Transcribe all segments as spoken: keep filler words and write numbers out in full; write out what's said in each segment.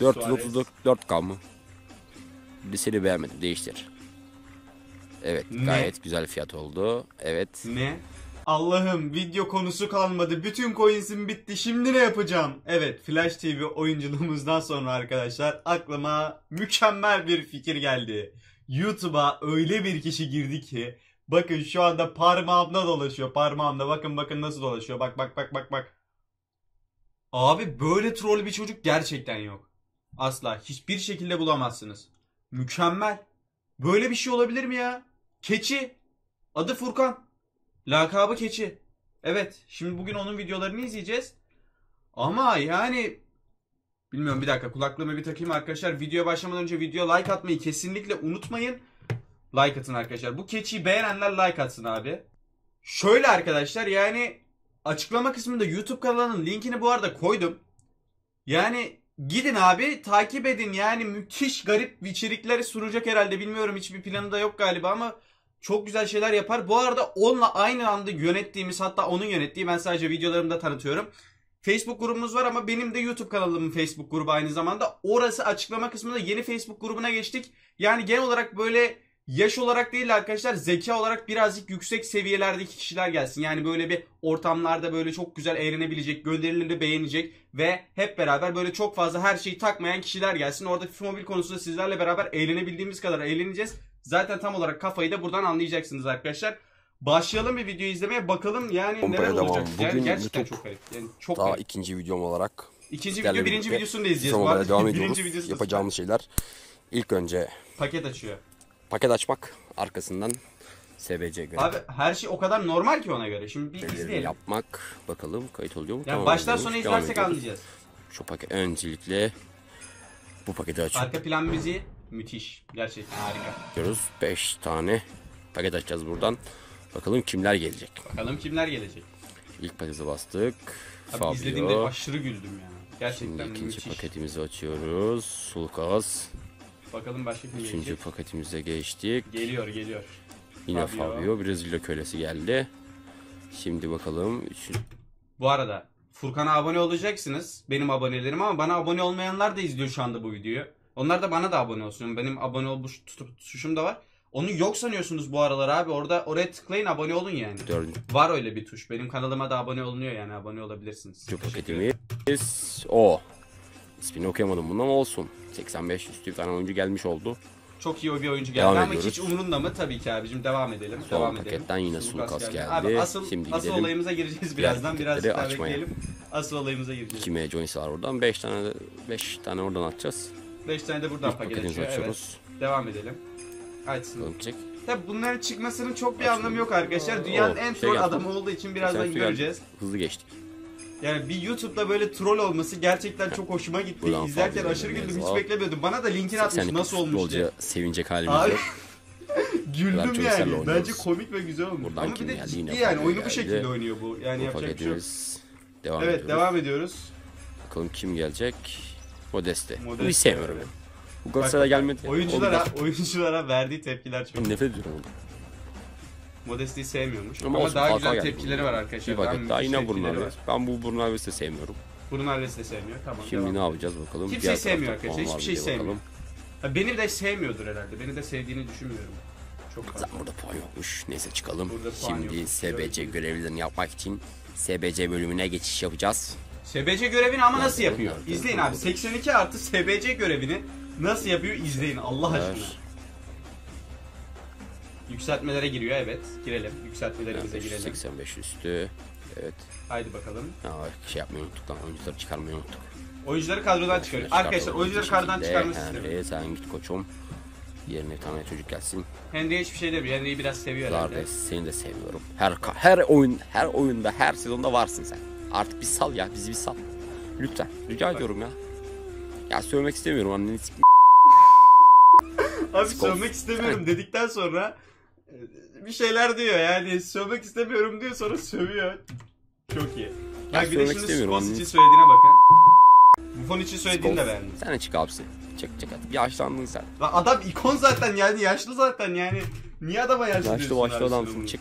dört yüz otuz dört mı? Liseli beğenmedim, değiştir. Evet, ne? Gayet güzel fiyat oldu. Evet. Ne? Allah'ım, video konusu kalmadı. Bütün coins'im bitti. Şimdi ne yapacağım? Evet, Flash T V oyunculuğumuzdan sonra arkadaşlar aklıma mükemmel bir fikir geldi. YouTube'a öyle bir kişi girdi ki bakın şu anda parmağımda dolaşıyor. Parmağımda bakın bakın nasıl dolaşıyor. Bak bak bak bak bak. Abi böyle troll bir çocuk gerçekten yok. Asla hiçbir şekilde bulamazsınız. Mükemmel. Böyle bir şey olabilir mi ya? Keçi. Adı Furkan. Lakabı Keçi. Evet. Şimdi bugün onun videolarını izleyeceğiz. Ama yani... Bilmiyorum, bir dakika kulaklığımı bir takayım arkadaşlar. Videoya başlamadan önce video like atmayı kesinlikle unutmayın. Like atın arkadaşlar. Bu keçiyi beğenenler like atsın abi. Şöyle arkadaşlar, yani açıklama kısmında YouTube kanalının linkini bu arada koydum. Yani gidin abi, takip edin. Yani müthiş garip içerikleri sunacak herhalde. Bilmiyorum, hiçbir planı da yok galiba ama çok güzel şeyler yapar. Bu arada onunla aynı anda yönettiğimiz, hatta onun yönettiği, ben sadece videolarımda tanıtıyorum. Facebook grubumuz var ama benim de YouTube kanalımın Facebook grubu aynı zamanda. Orası açıklama kısmında, yeni Facebook grubuna geçtik. Yani genel olarak böyle yaş olarak değil arkadaşlar, zeka olarak birazcık yüksek seviyelerdeki kişiler gelsin. Yani böyle bir ortamlarda böyle çok güzel eğlenebilecek, gönderileri beğenecek ve hep beraber böyle çok fazla her şeyi takmayan kişiler gelsin. Orada FIFA mobil konusunda sizlerle beraber eğlenebildiğimiz kadar eğleneceğiz. Zaten tam olarak kafayı da buradan anlayacaksınız arkadaşlar. Başlayalım bir video izlemeye, bakalım yani Kompaya neler devam. olacak. Bugün yani gerçekten YouTube çok garip. Yani çok daha garip. İkinci videom olarak. İkinci video, birinci videosunu da izleyeceğiz. Var. Devam ediyoruz. Yapacağımız şeyler. İlk önce paket açıyor. Paket açmak, arkasından S B C göre. Abi her şey o kadar normal ki ona göre. Şimdi bir izleyelim. Yapmak, bakalım kayıt oluyor mu? Yani tamam, baştan sona izlersek anlayacağız. Şu paket öncelikle bu paketi açıyoruz. Arka plan müziği müthiş. Gerçekten harika. Görüyoruz, beş tane paket açacağız buradan. Bakalım kimler gelecek. Bakalım kimler gelecek. İlk paketi bastık. Abi Fabio. İzlediğimde aşırı güldüm ya. Gerçekten şimdi ikinci müthiş. Paketimizi açıyoruz. Sulukaz. Bakalım başka kim gelecek. Üçüncü paketimize geçtik. Geliyor geliyor. Yine Fabio. Fabio. Brezilya kölesi geldi. Şimdi bakalım. Üçün... Bu arada Furkan'a abone olacaksınız. Benim abonelerim, ama bana abone olmayanlar da izliyor şu anda bu videoyu. Onlar da bana da abone olsun. Benim abone olmuş tuşum da var. Onu yok sanıyorsunuz bu aralar abi. Orada oraya tıklayın, abone olun yani. Dördüncü. Var öyle bir tuş. Benim kanalıma da abone olunuyor yani, abone olabilirsiniz. Şu paketimiz o. İsmini okuyamadım bundan, olsun. seksen beş üstü bir tane oyuncu gelmiş oldu. Çok iyi bir oyuncu geldi, devam ama ediyoruz. Hiç umurunda mı? Tabii ki abicim, devam edelim. Son devam paketten edelim. Yine Sulkas geldi. geldi. Abi, asıl, Şimdi asıl olayımıza gireceğiz birazdan. Biraz daha bekleyelim. Asıl olayımıza gireceğiz. iki Mejoins var oradan. beş tane beş tane oradan atacağız. beş tane de buradan paket açıyoruz. Evet. Devam edelim. Açsın. Tabi bunların çıkmasının çok bir Açın. anlamı yok arkadaşlar. Dünyanın Oo, en troll şey adamı olduğu için birazdan göreceğiz. Hızlı geçtik. Yani bir YouTube'da böyle troll olması gerçekten çok hoşuma gitti. Ulan, İzlerken aşırı güldüm, hiç beklemiyordum. Bana da linkini atmış, nasıl olmuş diye. Sevinecek halimiz. Güldüm yani. Bence komik ve güzel olmuş. Buradan Ama bir de ciddi yani, yani. Oyunu bu şekilde oynuyor bu. Yani bu yapacak bir şey yok. Devam evet ediyoruz. devam ediyoruz. Bakalım kim gelecek? Modeste. Modeste. Hiç sevmiyorum. Bu Galatasaray'a gelmedi. Oyunculara, oyunculara verdiği tepkiler çok. Nefret ediyorum onu. Modesti'yi sevmiyormuş. Ama, Ama daha güzel tepkileri var arkadaşlar. Daha, daha yine Bruno Alves. Ben bu Bruno Alves'i sevmiyorum. Bruno Alves'i de sevmiyor. Tamam. Şimdi devam. ne yapacağız bakalım. Kimseyi sevmiyor arkadaşlar. Hiçbir şey sevmiyor. Ha, beni de sevmiyordur herhalde. Beni de sevdiğini düşünmüyorum. Çok fazla. Burada puan yokmuş. Neyse çıkalım. Şimdi yok. S B C görevlerini yapmak için S B C bölümüne geçiş yapacağız. S B C görevini ama nasıl yapıyor? İzleyin abi. seksen iki artı S B C görevini nasıl yapıyor izleyin Allah aşkına. Evet. Yükseltmelere giriyor, evet. Girelim. Yükseltmelerimize girelim. seksen beş üstü. Evet. Haydi bakalım. Ya şey yapmayı unuttuk lan. Oyuncuları çıkarmayı unuttuk. Oyuncuları kadrodan çıkarıyoruz. Arkadaşlar oyuncuları kadrodan çıkarması istemiyorum. Henry, sen git koçum. Yerine bir tane çocuk gelsin. Henry'e hiçbir şey demiyor. Henry'yi biraz seviyor herhalde. Zardes, seni de seviyorum. Her her oyun, her oyunda, her sezonda varsın sen. Artık bir sal ya. Bizi bir sal. Lütfen. Rica Bak. ediyorum ya. Ya söylemek istemiyorum anneni s*****. Abi söylemek istemiyorum dedikten sonra bir şeyler diyor yani, söylemek istemiyorum diyor, sonra sövüyor. Çok iyi. Ya bir de şimdi Buffon için söylediğine bakın. Buffon için söylediğini de beğendim. Sen de çık abisi. Çık çık artık. Yaşlandın sen. Lan adam ikon zaten yani, yaşlı zaten yani. Niye adama yaşlı diyorsun? Yaşlı başlı adamsın, çık.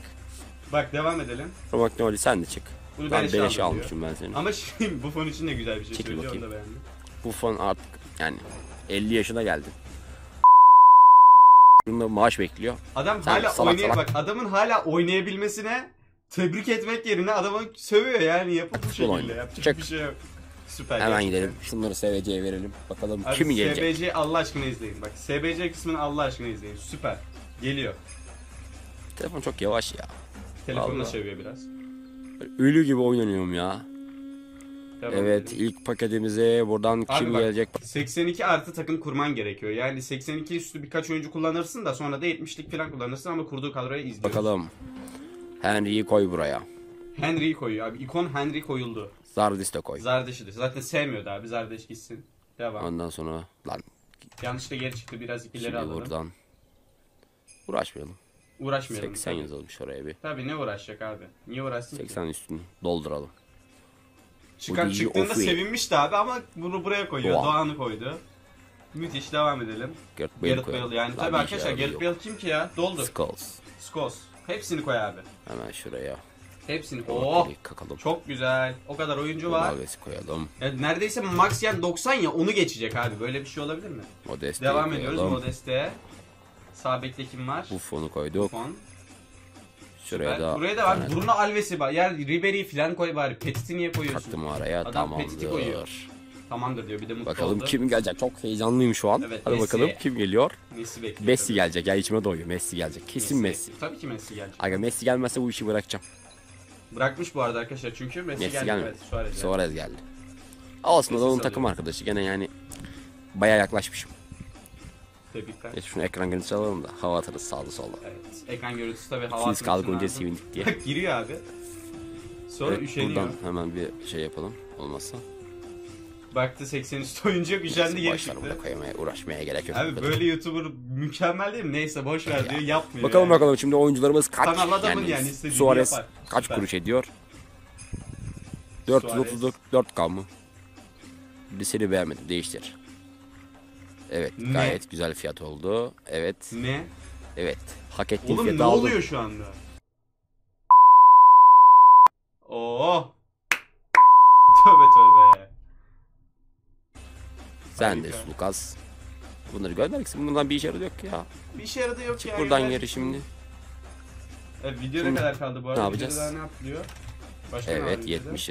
Bak devam edelim. Bak ne oluyor, sen de çık. Bunu ben beleşe almışım ben seni. Ama şimdi Buffon için de güzel bir şey söylüyor, onu da beğendim. Buffon artık Yani elli yaşına geldin. Bununla maaş bekliyor. Adam sen hala oynayıp bak adamın hala oynayabilmesine tebrik etmek yerine adamı sövüyor yani yapıp bu şekilde yapacak Çık. bir şey yok. Süper. Hemen gerçekten. gidelim. Şunları S B C'ye verelim. Bakalım abi, kim gelecek. S B C Allah aşkına izleyin. Bak S B C kısmını Allah aşkına izleyin. Süper. Geliyor. Telefon çok yavaş ya. Telefonla seviyor biraz. Ölü gibi oynanıyorum ya. Tamam, evet dedim. ilk paketimize buradan abi kim bak, gelecek? seksen iki artı takım kurman gerekiyor. Yani seksen iki üstü birkaç oyuncu kullanırsın da sonra da yetmişlik falan kullanırsın ama kurduğu kadroya izliyorsun. Bakalım. Henry'yi koy buraya. Henry'yi koyuyor abi. İkon Henry koyuldu. Zardes de koy. Zardes'i de. Zaten sevmiyordu abi. Zardes gitsin. Devam. Ondan sonra lan. Yanlışla geri çıktı. Biraz ikileri alalım. Buradan. Uğraşmayalım. Uğraşmayalım. seksen yazılmış oraya bir. Tabii ne uğraşacak abi? Niye uğraşsın seksen ki? Üstünü dolduralım. Çıkan çıktığında sevinmişti abi ama bunu buraya koyuyor. Doğan. Doğan'ı koydu. Müthiş, devam edelim. Gareth Bale, Gareth Bale yani tabii arkadaşlar Gareth Bale kim ki ya? Doldur. Scholes. Scholes. Hepsini koy abi. Hemen şuraya. Hepsini. Oh, kakalım. Çok güzel. O kadar oyuncu var. Dalgası koyalım. Yani neredeyse max yani doksan ya onu geçecek abi. Böyle bir şey olabilir mi? Modeste. Devam koyalım. ediyoruz Modeste. Sağ bekte kim var? Buffon'u koyduk. Buffon. Şuraya da, buraya da var. Yani. Bruno Alves'i var. Yani Ribery falan koy bari. Petit'i niye koyuyorsun? Taktım araya. Adam tamamdır. Petit'i koyuyor. Tamamdır diyor. Bir de mutlu Bakalım oldu. kim gelecek? Çok heyecanlıyım şu an. Evet, Hadi Messi. bakalım kim geliyor? Messi bekliyor. Messi tabii. gelecek. Ya içime doyuyor. Messi gelecek. Kesin Messi. Messi. Tabii ki Messi gelecek. Aga Messi gelmezse bu işi bırakacağım. Bırakmış bu arada arkadaşlar çünkü Messi, Messi geldi. Evet, Suarez, Suarez geldi. geldi. Aslında onun takım arkadaşı. Gene yani bayağı yaklaşmışım. Tebrikler. Evet, şunu ekran görüntüsü alalım da hava atarız sağlı solda. Evet, ekran görüntüsü tabi hava atmak için lazım. İkiniz kalkınca sevindik diye. Bak giriyor abi. Sonra evet, üşeniyor. Buradan hemen bir şey yapalım olmazsa. Baktı seksen üstü oyuncu yok, üşendi geri çıktı. Başlarımda koymaya uğraşmaya gerek yok. Abi böyle YouTuber mükemmel değil mi? Neyse boşver ya. diyor yapmıyor. Bakalım yani. bakalım şimdi oyuncularımız kaç yani, yani Suarez yapar. kaç Süper. kuruş ediyor? dört yüz otuz dört K mı? Liseli beğenmedim, değiştir. Evet, ne? gayet güzel fiyat oldu. Evet. Ne? Evet. Hak ettiğim fiyatı aldım. Oğlum ne oluyor şu anda? Oo. Tövbe tövbe. Sen de Lucas. Bunları gönderiksin. Bundan bir işe yaradı yok ya. Bir işe yaradı yok Çık ya. Çık buradan geri şimdi. E, video şimdi ne kadar kaldı bu arada? Ne yapacağız? Videoda ne yapılıyor? Başka evet yetmiş.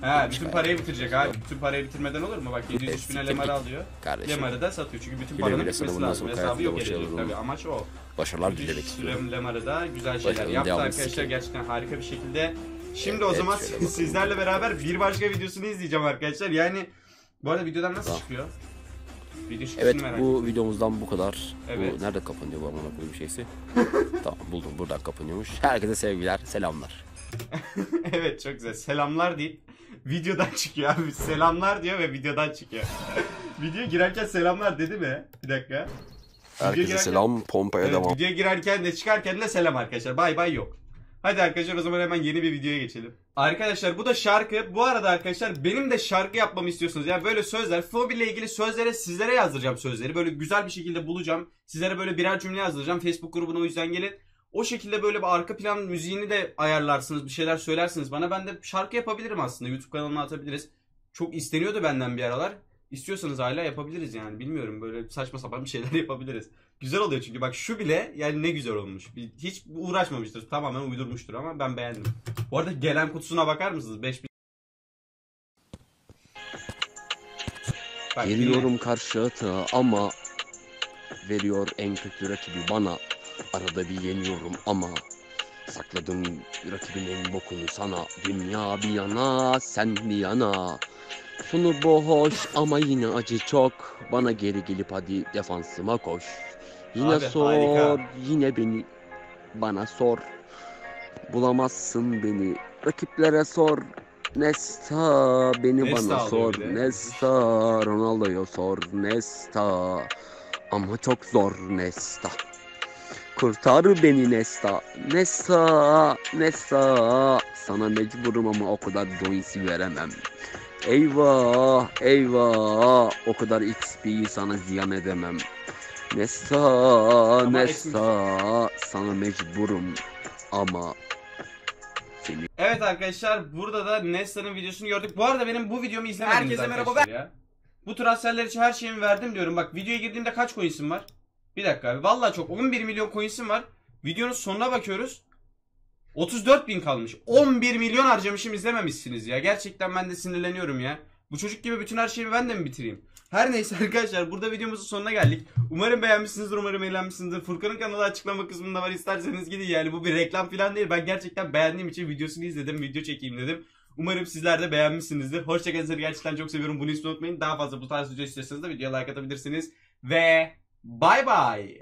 Ha bütün parayı bitirecek abi. Bütün parayı bitirmeden olur mu? Bak yedi yüz bin Lemar alıyor. Lemar'ı da satıyor çünkü bütün paranın bitmesi lazım. Hesabı yok edecek tabii. Amaç o. Başarılar dilemek istiyorum. Lemar'ı da güzel şeyler yaptı arkadaşlar. Gerçekten harika bir şekilde. Şimdi o zaman sizlerle beraber bir başka videosunu izleyeceğim arkadaşlar. Yani bu arada videodan nasıl çıkıyor? Evet bu videomuzdan bu kadar. Bu nerede kapanıyor bu amına koyayım şeysi? Tamam buldum, buradan kapanıyormuş. Herkese sevgiler, selamlar. Evet çok güzel. Selamlar deyip videodan çıkıyor abi. Selamlar diyor ve videodan çıkıyor. Video girerken selamlar dedi mi? Bir dakika. Herkese girerken... selam, pompaya evet, devam. Videoya girerken de çıkarken de selam arkadaşlar. Bay bay yok. Hadi arkadaşlar o zaman hemen yeni bir videoya geçelim. Arkadaşlar bu da şarkı. Bu arada arkadaşlar benim de şarkı yapmamı istiyorsunuz. Yani böyle sözler, fobiyle ilgili sözlere sizlere yazdıracağım sözleri. Böyle güzel bir şekilde bulacağım. Sizlere böyle birer cümle yazdıracağım. Facebook grubuna o yüzden gelin. O şekilde böyle bir arka plan müziğini de ayarlarsınız. Bir şeyler söylersiniz bana. Ben de şarkı yapabilirim aslında. YouTube kanalına atabiliriz. Çok isteniyordu benden bir aralar. İstiyorsanız hala yapabiliriz yani. Bilmiyorum böyle saçma sapan bir şeyler yapabiliriz. Güzel oluyor çünkü. Bak şu bile yani ne güzel olmuş. Hiç uğraşmamıştır. Tamamen uydurmuştur ama ben beğendim. Bu arada gelen kutusuna bakar mısınız? beş bin. Bak, geliyorum karşı atağa ama veriyor en kötü rakibi bana. Arada bir yeniyorum ama sakladım rakibinin bokunu sana. Dünya bir yana sen bir yana. Sonu boş ama yine acı çok. Bana geri gelip hadi defansıma koş. Yine abi, sor harika. Yine beni bana sor. Bulamazsın beni. Rakiplere sor. Nesta beni Nesta bana sor. Nesta Ronaldo'ya sor. Nesta ama çok zor Nesta. Kurtar beni Nesta, Nesta, Nesta. Sana mecburum ama o kadar doinsi veremem. Eyvah, eyvah. O kadar X P'yi sana ziyan edemem. Nesta, ama Nesta. Sana mecburum ama... Seni... Evet arkadaşlar burada da Nesta'nın videosunu gördük. Bu arada benim bu videomu izlemediniz. Herkese merhaba ben... Ya. Bu transferler için her şeyimi verdim diyorum. Bak videoya girdiğimde kaç coins'im var? Bir dakika abi. Vallahi çok. on bir milyon coins'im var. Videonun sonuna bakıyoruz. otuz dört bin kalmış. on bir milyon harcamışım, izlememişsiniz ya. Gerçekten ben de sinirleniyorum ya. Bu çocuk gibi bütün her şeyi ben de mi bitireyim? Her neyse arkadaşlar, burada videomuzun sonuna geldik. Umarım beğenmişsinizdir, umarım eğlenmişsinizdir. Furkan'ın kanalı açıklama kısmında var, isterseniz gidin. Yani bu bir reklam falan değil. Ben gerçekten beğendiğim için videosunu izledim, video çekeyim dedim. Umarım sizler de beğenmişsinizdir. Hoşçakalın, seni gerçekten çok seviyorum. Bunu hiç unutmayın. Daha fazla bu tarz video istiyorsanız da videoya like atabilirsiniz. Ve bye bye.